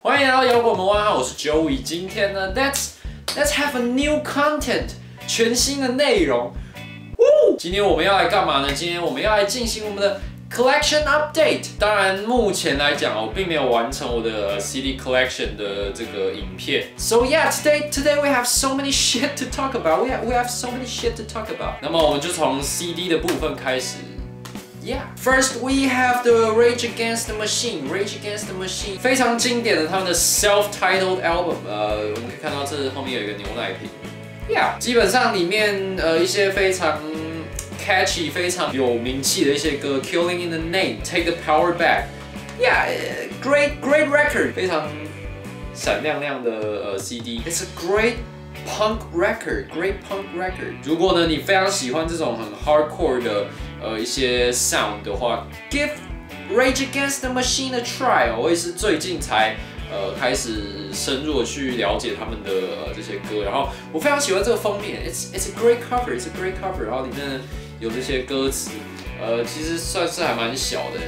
欢迎来到摇滚魔啊！我是 Joey。今天呢 ，Let's have a new content， 全新的内容。今天我们要来干嘛呢？今天我们要来进行我们的 collection update。当然，目前来讲，我并没有完成我的 CD collection 的这个影片。So yeah, today we have so many shit to talk about. We have so many shit to talk about. 那么我们就从 CD 的部分开始。 Yeah. First, we have the Rage Against the Machine. Rage Against the Machine 非常经典的他们的 self-titled album。我们可以看到这后面有一个牛奶瓶。Yeah， 基本上里面一些非常 catchy、非常有名气的一些歌 ，Killing in the Name、Take the Power Back。Yeah， great record， 非常闪亮亮的CD。It's a great punk record. Great punk record。如果呢你非常喜欢这种很 hardcore 的。 一些 sound 的话 ，give Rage Against the Machine a try。我也是最近才开始深入的去了解他们的这些歌，然后我非常喜欢这个封面 ，it's a great cover， it's a great cover。然后里面有这些歌词，其实算是还蛮小的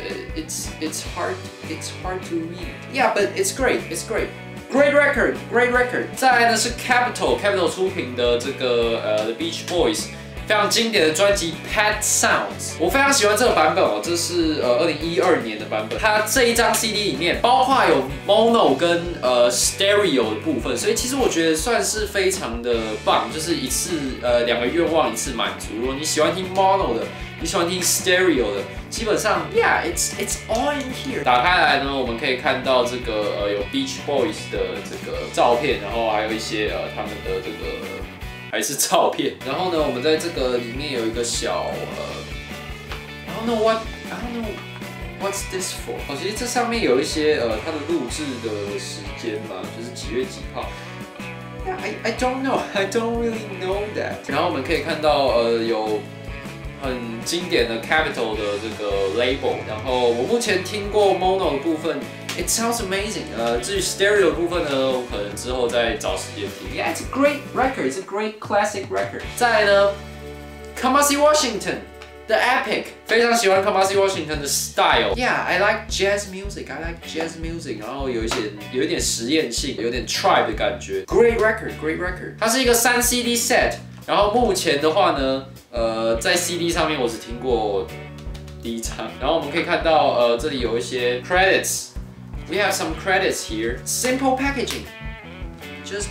，it's hard to read。Yeah, but it's great, it's great. Great record, great record。再来呢是 Capital 出品的这个The Beach Boys。 非常经典的专辑《Pet Sounds》，我非常喜欢这个版本哦，这是2012年的版本。它这一张 CD 里面包括有 mono 跟stereo 的部分，所以其实我觉得算是非常的棒，就是一次两个愿望一次满足。如果你喜欢听 mono 的，你喜欢听 stereo 的，基本上 yeah it's all in here。打开来呢，我们可以看到这个有 Beach Boys 的这个照片，然后还有一些他们的这个。 还是照片。然后呢，我们在这个里面有一个小I don't know what's this for。哦，其实这上面有一些它的录制的时间嘛，就是几月几号。Yeah, I don't know, I don't really know that。然后我们可以看到有很经典的 Capital 的这个 label。然后我目前听过 mono 的部分。 It sounds amazing. 至于 stereo 部分呢，我可能之后再找时间听。Yeah, it's a great record. It's a great classic record. 再来呢 ，Kamasi Washington, The Epic. 非常喜欢 Kamasi Washington 的 style. Yeah, I like jazz music. I like jazz music. 然后有一点实验性，有点 tribe 的感觉。Great record, great record. 它是一个3 CD set. 然后目前的话呢，在 CD 上面我只听过第一张。然后我们可以看到，这里有一些 credits. We have some credits here. Simple packaging, just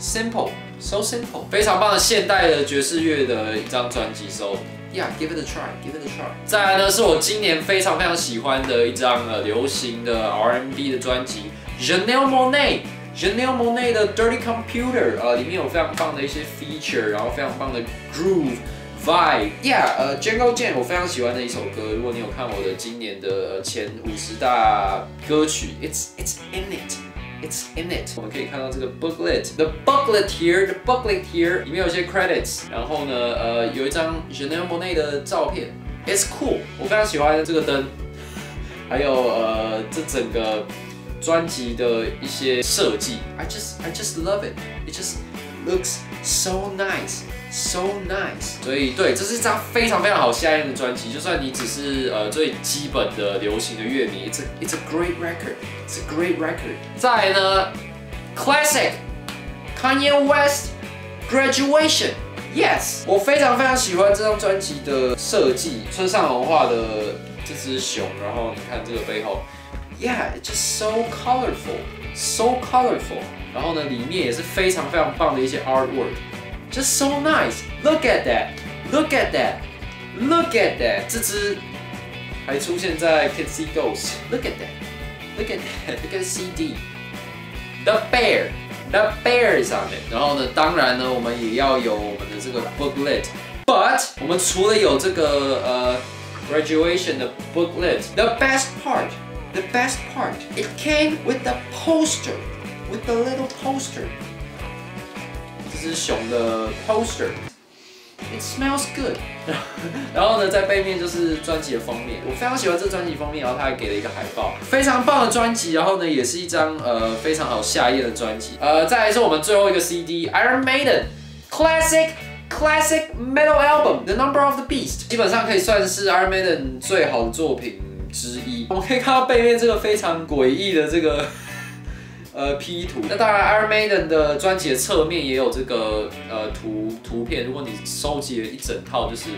simple, so simple. 非常棒的现代的爵士乐的一张专辑。So yeah, give it a try, give it a try. 再来呢，是我今年非常喜欢的一张流行的 R&B 的专辑 ，Janelle Monáe, Janelle Monáe 的 Dirty Computer， 里面有非常棒的一些 feature， 然后非常棒的 groove。 Vibe, yeah, Jingle Jangle 我非常喜欢的一首歌。如果你有看我的今年的前50大歌曲 ，It's in it。我们可以看到这个 booklet here， 里面有些 credits， 然后呢，有一张 Janelle Monáe 的照片 ，It's cool， 我非常喜欢这个灯，还有这整个专辑的一些设计 ，I just love it， it just looks so nice。 So nice， 所以对，这是一张非常好下咽的专辑。就算你只是最基本的流行的乐迷 ，it's a great record， it's a great record。再来呢 ，classic Kanye West Graduation。Yes， 我非常喜欢这张专辑的设计，村上隆画的这只熊，然后你看这个背后 ，Yeah， it's just so colorful， so colorful。然后呢，里面也是非常棒的一些 artwork。 Just so nice. Look at that. Look at that. Look at that. 这只还出现在 Kids See Ghosts. Look at that. Look at that. Look at the CD. The bear. The bear is on it. 然后呢，当然呢，我们也要有我们的这个 booklet. But 我们除了有这个graduation 的 booklet, the best part. The best part. It came with the poster. With the little poster. 这是熊的 poster， it smells good 然后呢，在背面就是专辑的封面，我非常喜欢这专辑封面，然后他还给了一个海报，非常棒的专辑。然后呢，也是一张非常好下咽的专辑。再来是我们最后一个 CD Iron Maiden Classic Metal Album The Number of the Beast， 基本上可以算是 Iron Maiden 最好的作品之一。我们可以看到背面这个非常诡异的这个 P 图。那当然 ，Iron Maiden 的专辑的侧面也有这个图片。如果你收集了一整套，就是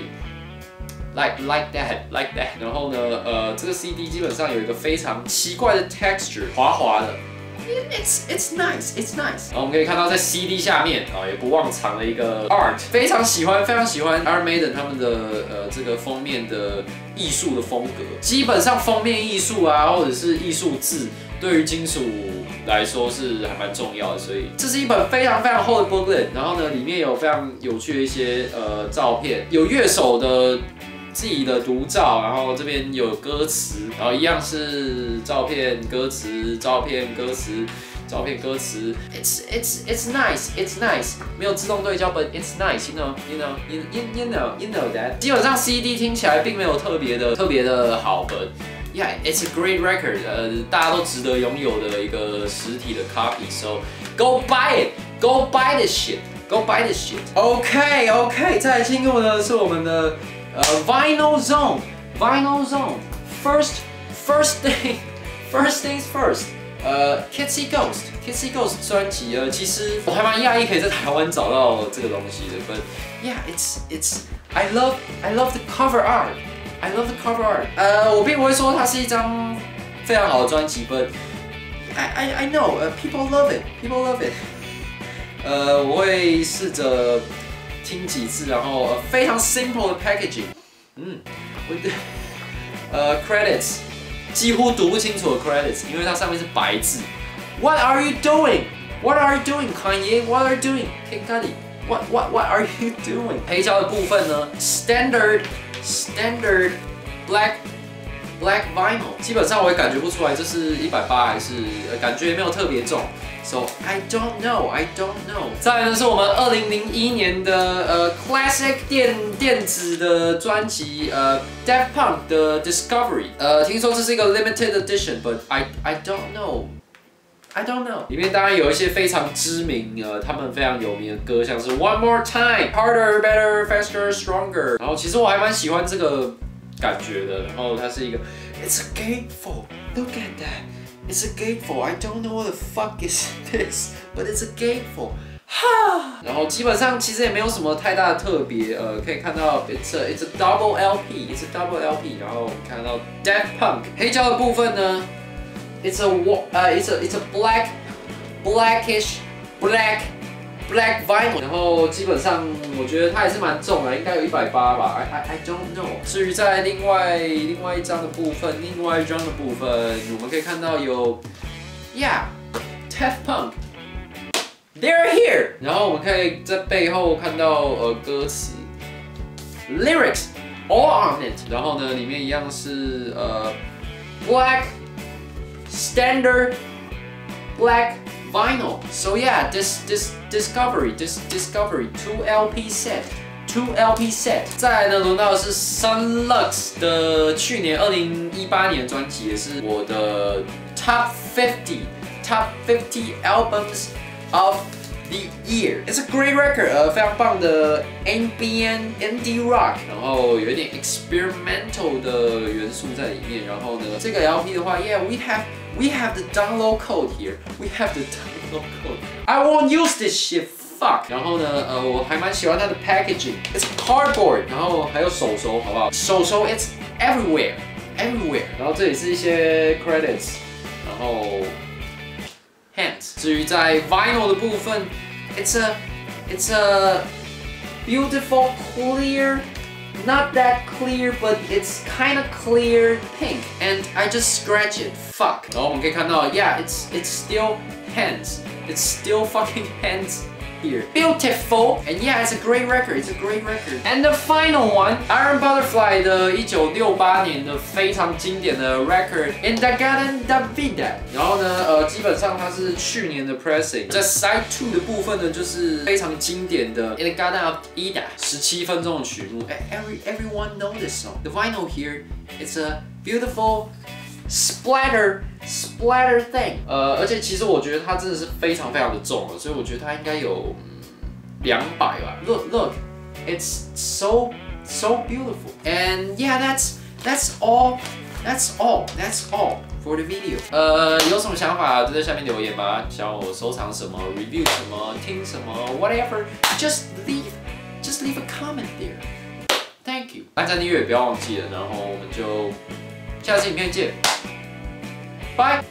like that， 然后呢，这个 CD 基本上有一个非常奇怪的 texture， 滑滑的。It's nice。然后我们可以看到在 CD 下面啊，也不忘藏了一个 art， 非常喜欢 Iron Maiden 他们的这个封面的艺术的风格。基本上封面艺术啊，或者是艺术字，对于金属来说是还蛮重要的。所以这是一本非常厚的 booklet， 然后呢，里面有非常有趣的一些照片，有乐手的自己的独照，然后这边有歌词，然后一样是照片、歌词、照片、歌词、照片、歌词。It's nice， 没有自动对焦 ，but it's nice，you know that。基本上 CD 听起来并没有特别的好本。Yeah, it's a great record， 大家都值得拥有的一个实体的 copy。So go buy this shit。OK， 再来进入呢是我们的。Vinyl Zone. First things first. Kids See Ghosts. Kids See Ghosts 专辑其实我还蛮讶异可以在台湾找到这个东西的。But yeah, I love the cover art.我并不会说它是一张非常好的专辑 ，but I know people love it. 我会试着。听几次，然后非常 simple 的 packaging， credits 几乎读不清楚的 credits， 因为它上面是白字。What are you doing? What are you doing, Kanye? What are you doing, King Cudi? What are you doing? 黑胶的部分呢 ？Standard black vinyl， 基本上我也感觉不出来这是180还是感觉也没有特别重。So I don't know. 再来呢是我们2001年的classic 电子的专辑Daft Punk 的 Discovery。听说这是一个 limited edition，but I don't know. 里面当然有一些非常知名他们非常有名的歌，像是 One More Time、Harder、Better、Faster、Stronger。然后其实我还蛮喜欢这个感觉的。然后它是一个 It's a gatefold. Look at that.It's a gatefold. I don't know what the fuck is this, but it's a gatefold. 哈。然后基本上其实也没有什么太大的特别，可以看到 it's a double LP,然后看到 Daft Punk 黑胶的部分呢 ，it's a blackish black vinyl。然后基本上我觉得它也是蛮重的，应该有180吧。I don't know。至于在另外一张的部分，我们可以看到有 ，Yeah, Daft Punk, they're here。然后我们可以在背后看到歌词 ，lyrics all on it。然后呢，里面一样是black standard black。Vinyl. So yeah, this discovery 2 LP set. 再来呢，轮到的是 Son Lux 的去年2018年专辑，也是我的 Top 50 albums of the year. It's a great record. 非常棒的 ambient indie rock， 然后有一点 experimental 的元素在里面。然后呢，这个 LP 的话 ，Yeah, we have the download code here. I won't use this shit. Fuck. 然后呢，我还蛮喜欢它的 packaging. It's cardboard. 然后还有手手，好不好？手手 ，It's everywhere. 然后这里是一些 credits， 然后 hands。至于在 vinyl 的部分 ，it's a beautiful clear.Not that clear, but it's kind of clear pink, and I just scratch it. Fuck. 然后我们可以看到 ，Yeah, it's still hands. It's still fucking hands here. Beautiful, and yeah, it's a great record. And the final one, Iron Butterfly 的1968年的非常经典的 record In the Garden of Eden。然后呢，基本上它是去年的 pressing。在 Side 2 的部分呢，就是非常经典的 In the Garden of Eden 17分钟的曲目。Everyone knows this song. The vinyl here, it's a beautiful splatter thing。而且其实我觉得它真的是非常的重了，所以我觉得它应该有200吧。Look, it's so beautiful. And yeah, that's all. for the video。有什么想法就在下面留言吧。想我收藏什么、review 什么、听什么 ，whatever， just leave a comment there。Thank you。按赞订阅也不要忘记了，然后我们就下次影片见，拜。